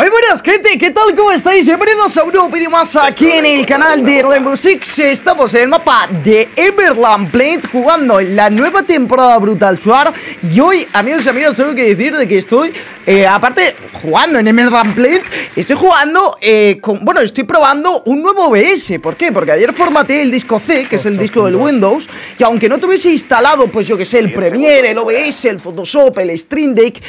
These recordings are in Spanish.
Muy buenas, gente, ¿qué tal? ¿Cómo estáis? Bienvenidos a un nuevo vídeo más aquí en el canal de Rainbow Six. Estamos en el mapa de Everland Plate jugando la nueva temporada Brutal Swarm. Y hoy, amigos y amigas, tengo que decir de que estoy, aparte, jugando en Everland Plate. Estoy jugando, bueno, estoy probando un nuevo OBS. ¿Por qué? Porque ayer formateé el disco C, que es el disco del Windows. Y aunque no tuviese instalado, pues yo que sé, el Premiere, el OBS, el Photoshop, el Stream Deck,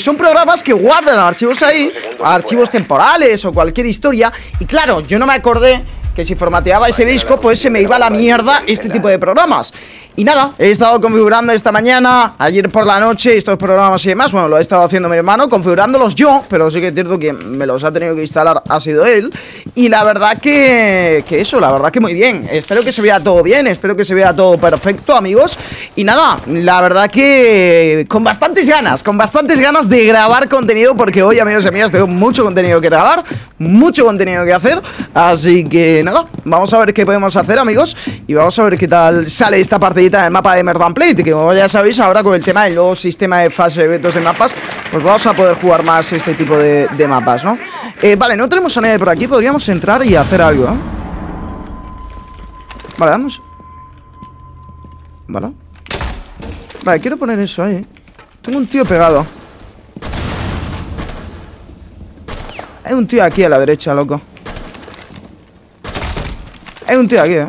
son programas que guardan archivos ahí, archivos temporales o cualquier historia. Y claro, yo no me acordé que si formateaba ese disco, pues se me iba a la mierda este tipo de programas. Y nada, he estado configurando esta mañana, ayer por la noche, estos programas y demás. Bueno, lo ha estado haciendo mi hermano, configurándolos yo, pero sí que es cierto que me los ha tenido que instalar, ha sido él. Y la verdad que eso, la verdad que muy bien. Espero que se vea todo bien, espero que se vea todo perfecto, amigos. Y nada, la verdad que con bastantes ganas de grabar contenido, porque hoy, amigos y amigas, tengo mucho contenido que grabar, mucho contenido que hacer. Así que nada, vamos a ver qué podemos hacer, amigos, y vamos a ver qué tal sale esta partidita en el mapa de Everland Plate, que como ya sabéis, ahora con el tema del nuevo sistema de fase de eventos de mapas, pues vamos a poder jugar más este tipo de mapas, ¿no? Vale, no tenemos a nadie por aquí, podríamos entrar y hacer algo, ¿eh? Vale, vamos. Vale. Vale, quiero poner eso ahí. Tengo un tío pegado. Hay un tío aquí a la derecha, loco. Hay un tío aquí, ¿eh?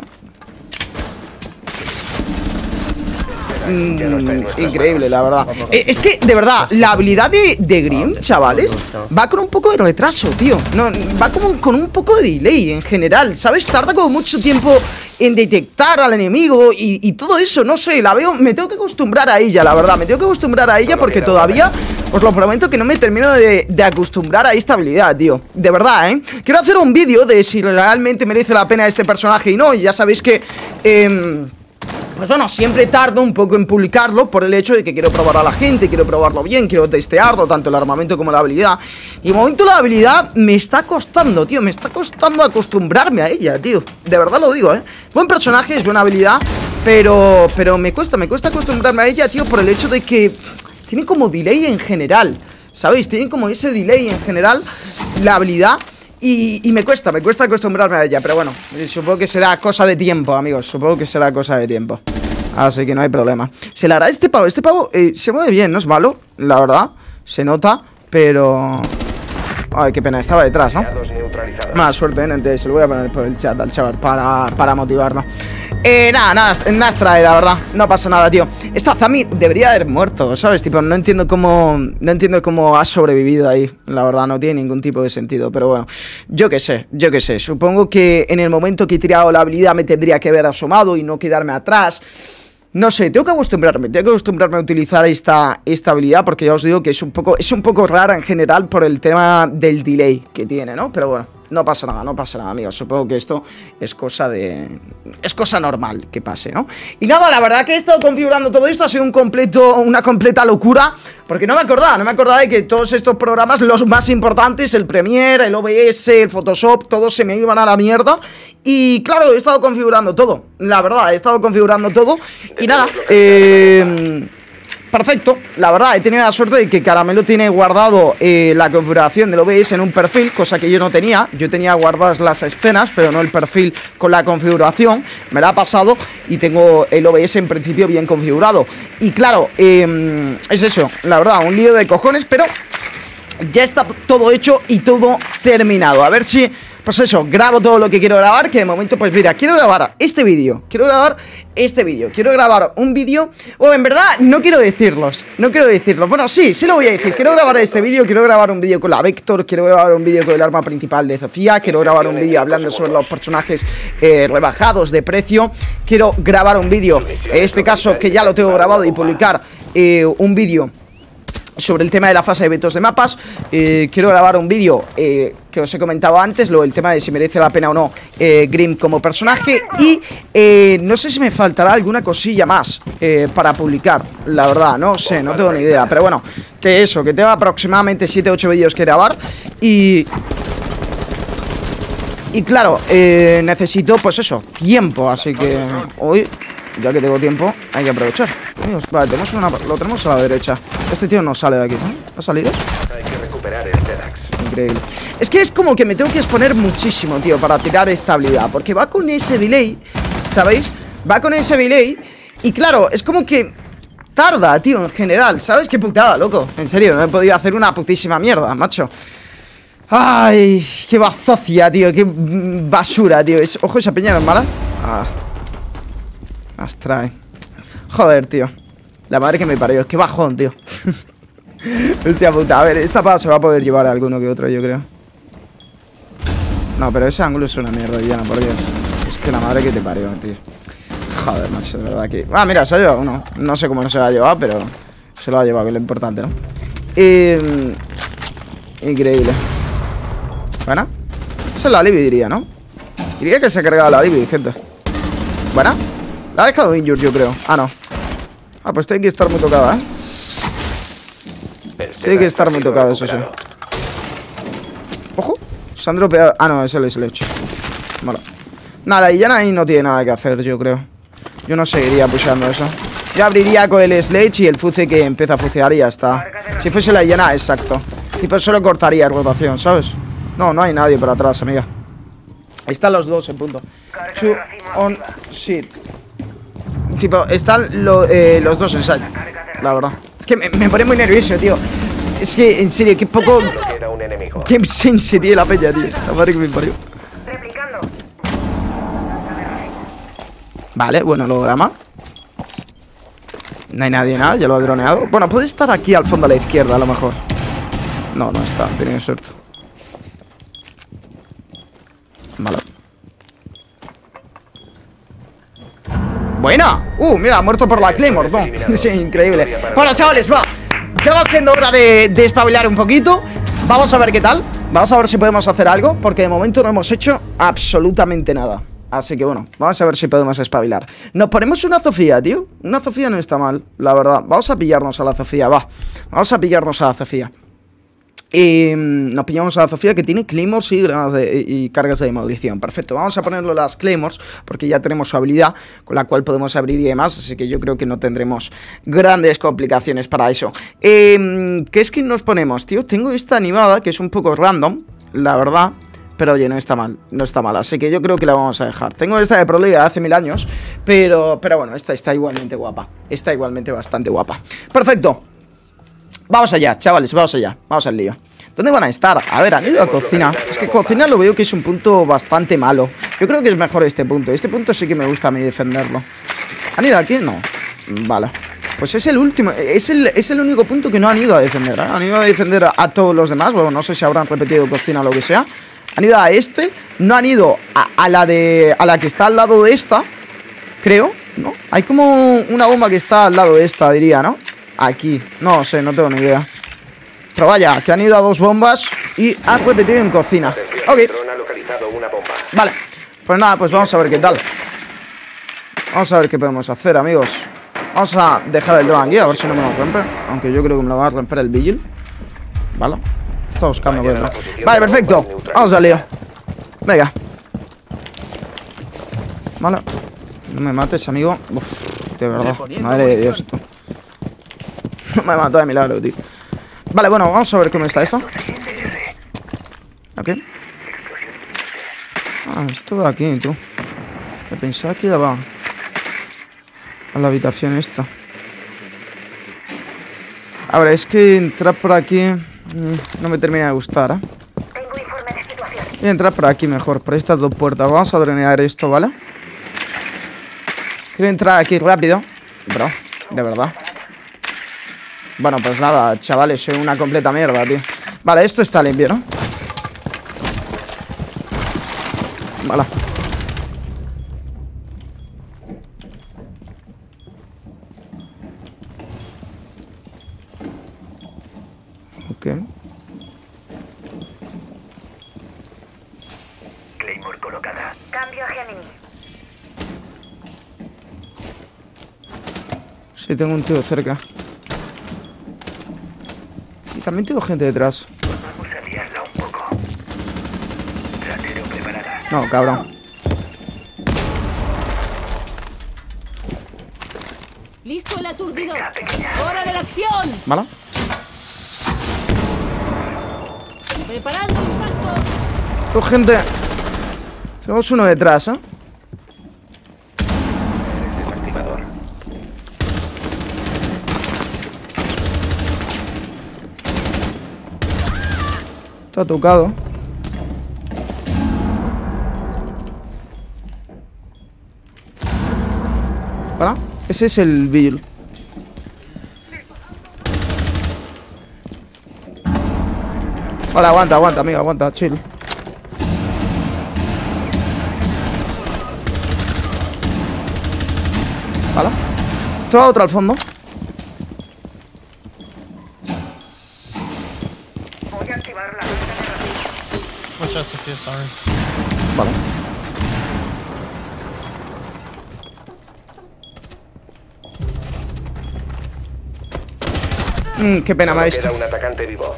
Increíble, la verdad. Es que, de verdad, la habilidad de Grim, chavales, va con un poco de retraso, tío. No, va como con un poco de delay en general, ¿sabes? Tarda como mucho tiempo en detectar al enemigo y todo eso, no sé, la veo. Me tengo que acostumbrar a ella, la verdad. Me tengo que acostumbrar a ella porque todavía, os lo prometo, que no me termino de acostumbrar a esta habilidad, tío. De verdad, ¿eh? Quiero hacer un vídeo de si realmente merece la pena este personaje y no. Y ya sabéis que, pues bueno, siempre tardo un poco en publicarlo por el hecho de que quiero probar a la gente, quiero probarlo bien, quiero testearlo, tanto el armamento como la habilidad. Y de momento la habilidad me está costando, tío, me está costando acostumbrarme a ella, tío. De verdad lo digo, ¿eh? Buen personaje, es buena habilidad, pero me cuesta acostumbrarme a ella, tío, por el hecho de que tiene como delay en general, ¿sabéis? Tiene como ese delay en general la habilidad. Y me cuesta acostumbrarme a ella, pero bueno, supongo que será cosa de tiempo, amigos. Supongo que será cosa de tiempo. Así que no hay problema. Se la hará este pavo. Este pavo se mueve bien, no es malo, la verdad. Se nota, pero... Ay, qué pena, estaba detrás, ¿no? Mala suerte, ¿eh? Se lo voy a poner por el chat al chaval para motivarlo. Nada extrae, la verdad. No pasa nada, tío. Esta Zami debería haber muerto, ¿sabes? Tipo, no entiendo cómo ha sobrevivido ahí. La verdad, no tiene ningún tipo de sentido. Pero bueno, yo qué sé. Supongo que en el momento que he tirado la habilidad me tendría que haber asomado y no quedarme atrás. No sé, tengo que acostumbrarme a utilizar esta habilidad, porque ya os digo que es un poco rara en general por el tema del delay que tiene, ¿no? Pero bueno, no pasa nada, amigos. Supongo que esto es cosa normal que pase, ¿no? Y nada, la verdad que he estado configurando todo esto, ha sido una completa locura, porque no me acordaba de que todos estos programas, los más importantes, el Premiere, el OBS, el Photoshop, todos se me iban a la mierda. Y claro, he estado configurando todo, la verdad, y nada, perfecto, la verdad, he tenido la suerte de que Caramelo tiene guardado la configuración del OBS en un perfil, cosa que yo no tenía. Yo tenía guardadas las escenas, pero no el perfil con la configuración. Me la ha pasado y tengo el OBS en principio bien configurado. Y claro, es eso, la verdad, un lío de cojones, pero ya está todo hecho y todo terminado. A ver si... Pues eso, grabo todo lo que quiero grabar, que de momento, pues mira, quiero grabar un vídeo, o en verdad, no quiero decirlos, bueno, sí lo voy a decir, quiero grabar este vídeo, quiero grabar un vídeo con la Vector, quiero grabar un vídeo con el arma principal de Sofía, quiero grabar un vídeo hablando sobre los personajes rebajados de precio, quiero grabar un vídeo, en este caso, que ya lo tengo grabado, y publicar un vídeo sobre el tema de la fase de eventos de mapas. Quiero grabar un vídeo que os he comentado antes, el tema de si merece la pena o no Grim como personaje. Y no sé si me faltará alguna cosilla más para publicar, la verdad, no sé, no tengo ni idea. Pero bueno, que eso, que tengo aproximadamente 7-8 vídeos que grabar. Y claro, necesito, pues eso, tiempo. Así que hoy... Ya que tengo tiempo, hay que aprovechar. Amigos, vale, lo tenemos a la derecha. Este tío no sale de aquí, ¿no? ¿Ha salido? Hay que recuperar el TEDx. increíble. Es que es como que me tengo que exponer muchísimo, tío, para tirar esta habilidad, porque va con ese delay, ¿sabéis? Va con ese delay y claro, es como que tarda, tío, en general, ¿sabes? Qué putada, loco. En serio, no he podido hacer una putísima mierda, macho. Ay, qué bazocia, tío, qué basura, tío. Ojo, esa peña no es mala. Ah, astrae. Joder, tío. La madre que me parió, qué bajón, tío. Hostia puta, a ver, esta pala se va a poder llevar a alguno que otro, yo creo. No, pero ese ángulo es una mierda, Illana, por Dios. Es que la madre que te parió, tío. Joder, macho, de verdad que... Ah, mira, se ha llevado uno. No sé cómo no se lo ha llevado, pero se lo ha llevado, que es lo importante, ¿no? Increíble. Buena. Esa es la Libby, diría, ¿no? Diría que se ha cargado la Libby, gente. Buena. La ha dejado injured, yo creo. Ah, no. Ah, pues tiene que estar muy tocada, ¿eh? Tiene que estar muy tocada, eso sí. Ojo. Se han dropeado. Ah, no, es el Sledge. Vale. Nada, la Illana ahí no tiene nada que hacer, yo creo. Yo no seguiría pushando eso. Yo abriría con el Sledge y el Fuze que empieza a fucear y ya está. Si fuese la Illana, exacto. Y pues solo cortaría rotación, ¿sabes? No, no hay nadie por atrás, amiga. Ahí están los dos en punto. Two on shit. Tipo, están los dos en side. La verdad. Es que me pone muy nervioso, tío. Es que, en serio, qué poco... Qué sense tiene la peña, tío. La madre que me parió. Vale, bueno, holograma. No hay nadie, nada, ya lo he droneado. Bueno, puede estar aquí al fondo a la izquierda, a lo mejor. No, no está, he tenido suerte. Vale. Buena. Mira, ha muerto por la Claymore, ¿no? Sí, increíble. Bueno, chavales, va. Ya va siendo hora de espabilar un poquito. Vamos a ver qué tal. Vamos a ver si podemos hacer algo, porque de momento no hemos hecho absolutamente nada. Así que bueno, vamos a ver si podemos espabilar. Nos ponemos una Sofía, tío. Una Sofía no está mal, la verdad. Vamos a pillarnos a la Sofía, va. Vamos a pillarnos a la Sofía. Y nos pillamos a la Sofía, que tiene claymores y granadas y cargas de demolición. Perfecto, vamos a ponerle las claymores, porque ya tenemos su habilidad, con la cual podemos abrir y demás. Así que yo creo que no tendremos grandes complicaciones para eso. ¿Qué skin nos ponemos, tío? Tengo esta animada, que es un poco random, la verdad. Pero oye, no está mal, no está mal, así que yo creo que la vamos a dejar. Tengo esta de Pro League hace 1000 años, pero bueno, esta está igualmente guapa. Está igualmente bastante guapa. Perfecto. Vamos allá, chavales, vamos allá, vamos al lío. ¿Dónde van a estar? A ver, han ido a cocina. Es que cocina lo veo que es un punto bastante malo. Yo creo que es mejor este punto. Este punto sí que me gusta a mí defenderlo. ¿Han ido aquí? No. Vale. Pues es el último, es el único punto que no han ido a defender, ¿eh? Han ido a defender a todos los demás. Bueno, no sé si habrán repetido cocina o lo que sea. Han ido a este, no han ido a la que está al lado de esta, creo, ¿no? Hay como una bomba que está al lado de esta, diría, ¿no? Aquí, no sé, no tengo ni idea. Pero vaya, que han ido a dos bombas y han repetido en cocina. Ok. Vale, pues nada, pues vamos a ver qué tal. Vamos a ver qué podemos hacer, amigos. Vamos a dejar el drone aquí, a ver si no me lo rompen. Aunque yo creo que me lo va a romper el Vigil. Vale. Está buscando, bueno. Vale, perfecto. Vamos al lío. Venga. Vale. No me mates, amigo. Uf, de verdad. Madre de Dios, tú. No me mató de milagro, tío. Vale, bueno, vamos a ver cómo está esto. Ok. Ah, esto de aquí, tú. Me pensaba que iba a la habitación esta. A ver, es que entrar por aquí... No me termina de gustar, ¿eh? Voy a entrar por aquí mejor, por estas dos puertas. Vamos a drenar esto, ¿vale? Quiero entrar aquí rápido. Bro, de verdad. Bueno, pues nada, chavales, soy una completa mierda, tío. Vale, esto está limpio, ¿no? Vale. Tengo un tío cerca. Y también tengo gente detrás. No, cabrón. Listo el aturdidor. Hora de la acción. ¿Mala? ¡Preparad el impacto! ¡Oh, gente! Tenemos uno detrás, ¿eh? Está tocado. ¿Para? Ese es el Vigil. Vale, aguanta, aguanta, amigo, aguanta, chill. Vale. Toda otra al fondo. Sofía, sorry. Vale. Qué pena, me ha visto. Un atacante vivo.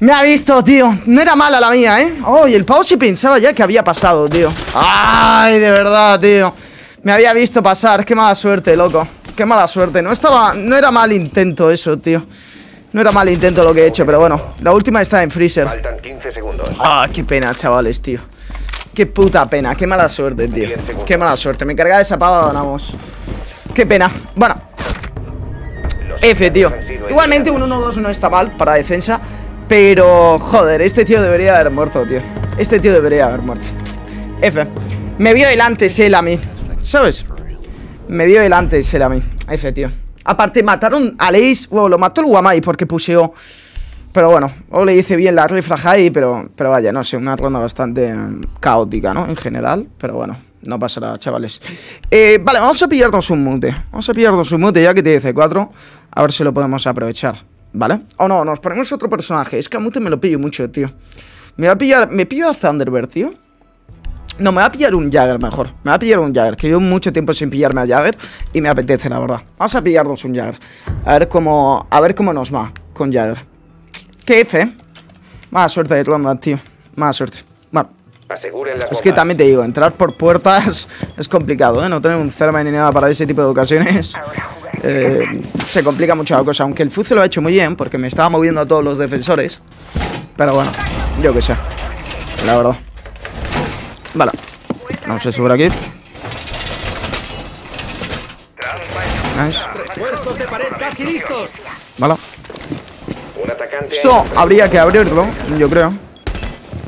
Me ha visto, tío. No era mala la mía, ¿eh? Oh, y el pau sí pensaba ya que había pasado, tío. Ay, de verdad, tío. Me había visto pasar. Qué mala suerte, loco. Qué mala suerte. No estaba... No era mal intento eso, tío. No era mal intento lo que he hecho, pero bueno. La última está en freezer. Faltan 15 segundos. Ah, qué pena, chavales, tío. Qué puta pena, qué mala suerte, tío. Qué mala suerte, me cargaba esa pava, ganamos. Qué pena, bueno. F, tío. Igualmente un 1-2 no está mal para defensa. Pero, joder, este tío debería haber muerto, tío. Este tío debería haber muerto. F. Me vio el antes él a mí, ¿sabes? Me vio el antes él a mí. F, tío. Aparte, mataron a Leis. Wow, lo mató el Guamai porque pusheó. Pero bueno, o le hice bien la refra high, pero vaya, no sé, una ronda bastante caótica, ¿no? En general, pero bueno, no pasará, chavales. Vale, vamos a pillarnos un mute. Vamos a pillarnos un mute ya que tiene C4. A ver si lo podemos aprovechar, ¿vale? O no, nos ponemos otro personaje. Es que a mute me lo pillo mucho, tío. Me va a pillar... Me pillo a Thunderbird, tío. No, me va a pillar un Jäger mejor. Me va a pillar un Jäger, que llevo mucho tiempo sin pillarme a Jäger y me apetece, la verdad. Vamos a pillarnos un Jäger. A ver cómo nos va con Jäger. ¿Qué F? Más suerte de ronda, tío. Más suerte. Bueno. Es que también te digo, entrar por puertas es complicado, ¿eh? No tener un cerma ni nada para ese tipo de ocasiones. Se complica mucho la cosa. Aunque el Fuze lo ha hecho muy bien porque me estaba moviendo a todos los defensores. Pero bueno, yo qué sé. La verdad. Vale, vamos a subir aquí. Nice. Vale. Esto habría que abrirlo, yo creo.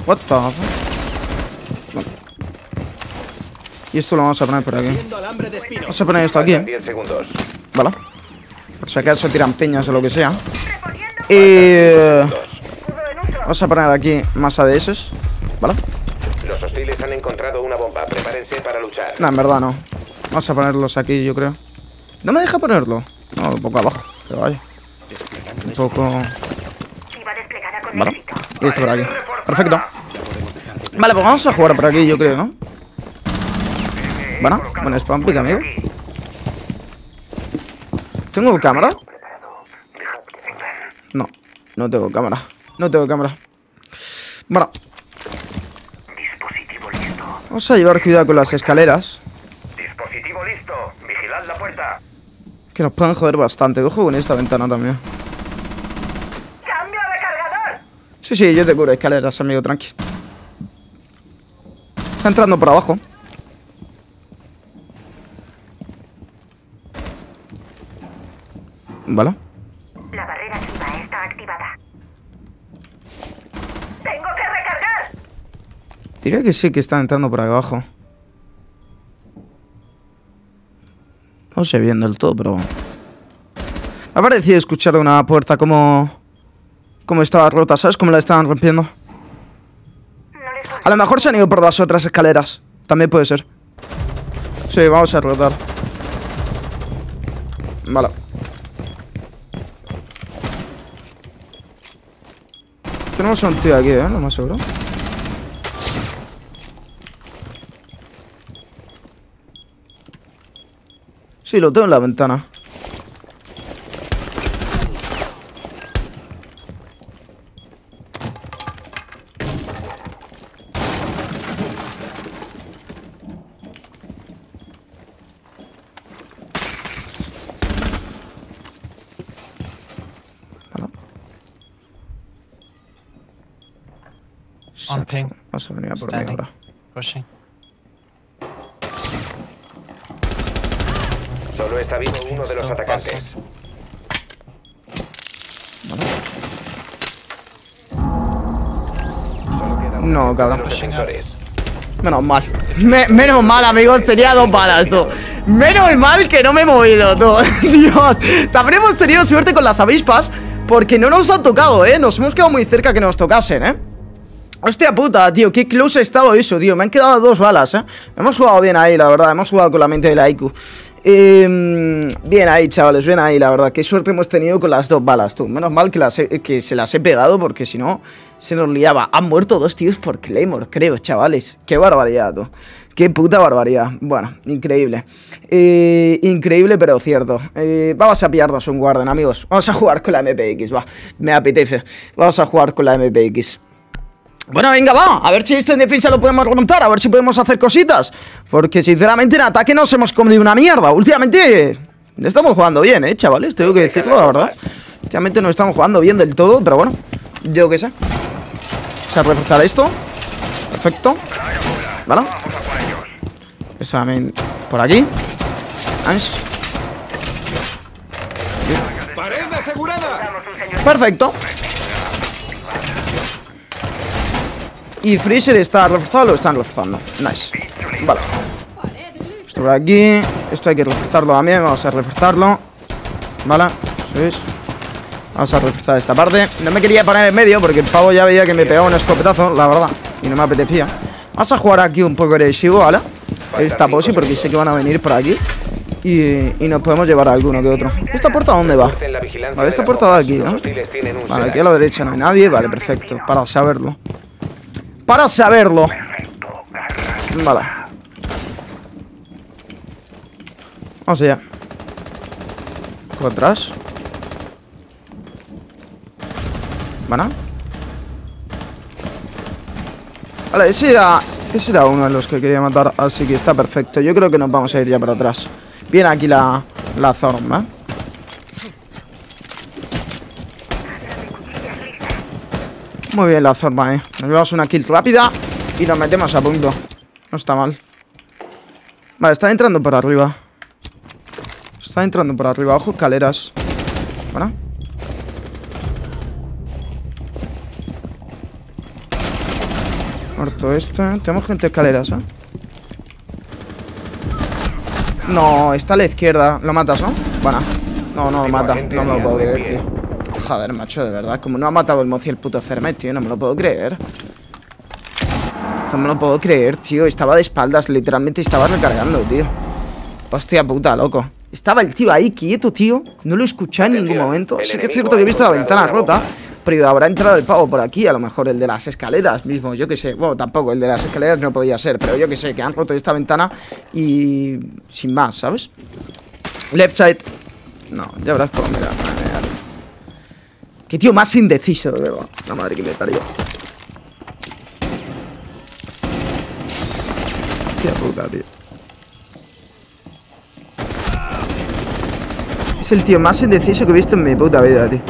What the fuck? Y esto lo vamos a poner por aquí. Vamos a poner esto aquí, ¿eh? Vale. Por si acaso tiran piñas o lo que sea. Y... Vamos a poner aquí más ADS. Vale. Los hostiles han encontrado una bomba. Prepárense para luchar. No, en verdad no. Vamos a ponerlos aquí, yo creo. ¿No me deja ponerlo? No, un poco abajo. Pero vaya. Un poco... Vale. Y esto por aquí. Perfecto. Vale, pues vamos a jugar por aquí, yo creo, ¿no? Bueno, buen spam pick, amigo. ¿Tengo cámara? No, no tengo cámara. No tengo cámara. Bueno. Vamos a llevar cuidado con las escaleras. Dispositivo listo. Vigilad la puerta. Que nos pueden joder bastante. Ojo con esta ventana también. ¡Cambio de cargador! Sí, sí, yo te cubro escaleras, amigo, tranqui. Está entrando por abajo. Vale. La barrera activa está activada. ¡Tengo que recargar! Diría que sí, que está entrando por ahí abajo. No sé bien del todo, pero... Me ha parecido escuchar una puerta como estaba rota, ¿sabes? Como la estaban rompiendo. A lo mejor se han ido por las otras escaleras. También puede ser. Sí, vamos a rotar. Vale. Tenemos un tío aquí, ¿eh? Lo más seguro. Sí, lo tengo en la ventana. Vale. Exacto. Vas a venir a por mí ahora. Pushing. Solo está vivo uno de los atacantes. No, cabrón. Menos mal. Menos mal, amigos. Tenía dos balas, tú. Menos mal que no me he movido, tú. Dios. También hemos tenido suerte con las avispas, porque no nos han tocado, ¿eh? Nos hemos quedado muy cerca que nos tocasen, ¿eh? Hostia puta, tío. Qué close ha estado eso, tío. Me han quedado dos balas, ¿eh? Hemos jugado bien ahí, la verdad. Hemos jugado con la mente de la IQ. Bien ahí, chavales. Bien ahí, la verdad. Qué suerte hemos tenido con las dos balas, tú. Menos mal que, se las he pegado, porque si no... se nos liaba. Han muerto dos tíos por Claymore, creo, chavales. Qué barbaridad, tú. Qué puta barbaridad. Bueno, increíble. Increíble, pero cierto. Vamos a pillarnos un Guardian, amigos. Vamos a jugar con la MPX, va. Me apetece. Vamos a jugar con la MPX. Bueno, venga, va. A ver si esto en defensa lo podemos remontar. A ver si podemos hacer cositas. Porque, sinceramente, en ataque nos hemos comido una mierda. Últimamente... estamos jugando bien, chavales. Tengo que decirlo, la verdad. Últimamente no estamos jugando bien del todo, pero bueno. Yo qué sé. Vamos a reforzar esto. Perfecto. ¿Vale? Examen por aquí. Nice. Perfecto. Y Freezer está reforzado, lo están reforzando. Nice. Vale. Esto por aquí. Esto hay que reforzarlo también. Vamos a reforzarlo. Vale. Eso es. Vamos a reforzar esta parte. No me quería poner en medio porque el pavo ya veía que me pegaba un escopetazo, la verdad. Y no me apetecía. Vamos a jugar aquí un poco agresivo, ¿vale? Esta posi, porque sé que van a venir por aquí. Y nos podemos llevar a alguno que otro. ¿Esta puerta dónde va? Vale, esta puerta va aquí, ¿no? Vale, aquí a la derecha no hay nadie. Vale, perfecto. Para saberlo. Para saberlo. Vale. Vamos allá. Por atrás. ¿Van? Vale, ese era uno de los que quería matar. Así que está perfecto. Yo creo que nos vamos a ir ya para atrás. Viene aquí la zona, ¿eh? Muy bien la zona, ¿eh? Nos llevamos una kill rápida y nos metemos a punto. No está mal. Vale, están entrando por arriba. Están entrando por arriba. Ojo, escaleras. Bueno. Muerto este. Tenemos gente de escaleras, ¿eh? No, está a la izquierda. Lo matas, ¿no? Bueno. No, no lo mata. No me lo puedo creer, tío. Joder, macho, de verdad. Como no ha matado el mozi el puto Cermet, tío. No me lo puedo creer. No me lo puedo creer, tío. Estaba de espaldas. Literalmente estaba recargando, tío. Hostia puta, loco. Estaba el tío ahí quieto, tío. No lo escuché en ningún momento. Sí que es cierto que he visto la ventana rota. Pero habrá entrado el pavo por aquí, a lo mejor el de las escaleras mismo, yo que sé. Bueno, tampoco, el de las escaleras no podía ser, pero yo que sé, que han roto esta ventana y... sin más, ¿sabes? Left side. No, ya verás cómo me da. Qué tío más indeciso, de verdad. La madre que me parió. Qué puta, tío. Es el tío más indeciso que he visto en mi puta vida, tío.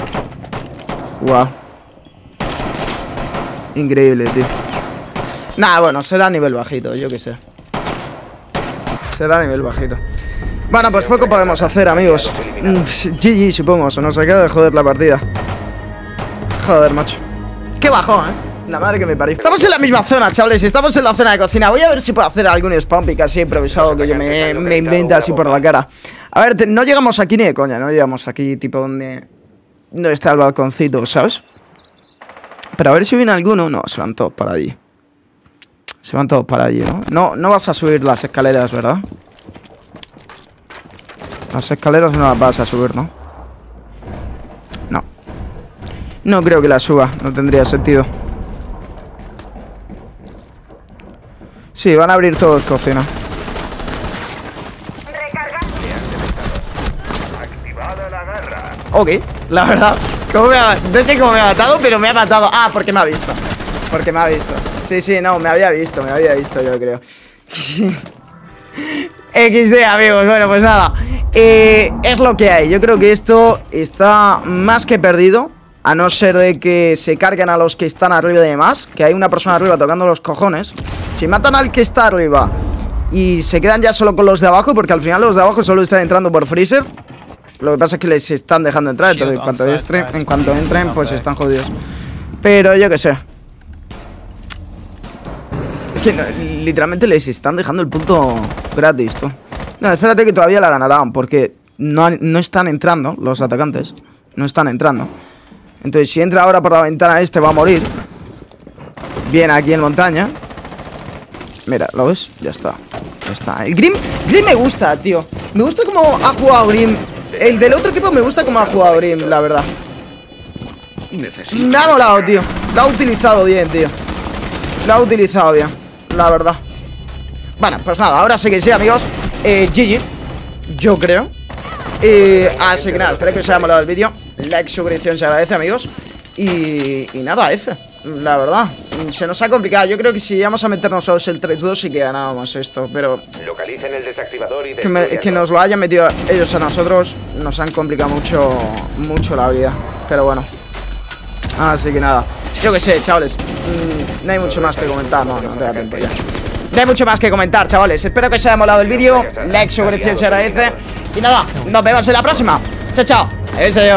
Wow. Increíble, tío. Nah, bueno, será a nivel bajito, yo qué sé. Será a nivel bajito. Bueno, pues poco podemos hacer, amigos. GG, supongo, se nos acaba de joder la partida. Joder, macho. Qué bajón, la madre que me parió. Estamos en la misma zona, chavales. Estamos en la zona de cocina. Voy a ver si puedo hacer algún spam pick así improvisado que yo me invente así por la cara. A ver, no llegamos aquí ni de coña. No llegamos aquí tipo donde... no está el balconcito, ¿sabes? Pero a ver si viene alguno. No, se van todos para allí. Se van todos para allí, ¿no? No vas a subir las escaleras, ¿verdad? Las escaleras no las vas a subir, ¿no? No. No creo que las suba. No tendría sentido. Sí, van a abrir todos cocina. Ok, la verdad. No sé cómo me ha matado, pero me ha matado. Ah, porque me ha visto. Porque me ha visto. Sí, sí, no, me había visto, yo creo. XD, amigos. Bueno, pues nada. Es lo que hay. Yo creo que esto está más que perdido. A no ser de que se carguen a los que están arriba y demás, que hay una persona arriba tocando los cojones. Si matan al que está arriba y se quedan ya solo con los de abajo, porque al final los de abajo solo están entrando por freezer. Lo que pasa es que les están dejando entrar, entonces en cuanto entren pues están jodidos. Pero yo qué sé. Es que no, literalmente les están dejando el punto gratis, tú. No, espérate que todavía la ganarán, porque no están entrando los atacantes. No están entrando. Entonces si entra ahora por la ventana este va a morir. Bien aquí en montaña. Mira, ¿lo ves? Ya está. Ya está. El Grim me gusta, tío. Me gusta cómo ha jugado Grim. El del otro equipo me gusta cómo ha jugado Grim, la verdad. Me ha molado, tío. Lo ha utilizado bien, tío. Lo ha utilizado bien, la verdad. Bueno, pues nada, ahora sí que sí, amigos. GG, yo creo. Así que nada, espero que os haya molado el vídeo. Like, suscripción, se agradece, amigos. Y nada, F. La verdad, se nos ha complicado. Yo creo que si llegamos a meternos solos el 3-2 sí que ganábamos esto, pero localicen el desactivador y que nos lo hayan metido ellos a nosotros nos han complicado mucho la vida. Pero bueno, así que nada, yo que sé, chavales. No hay mucho más que comentar. No hay mucho más que comentar, chavales. Espero que os haya molado el vídeo. Like, suscripción se agradece. Y nada, nos vemos en la próxima. Chao, chao. Adiós, adiós.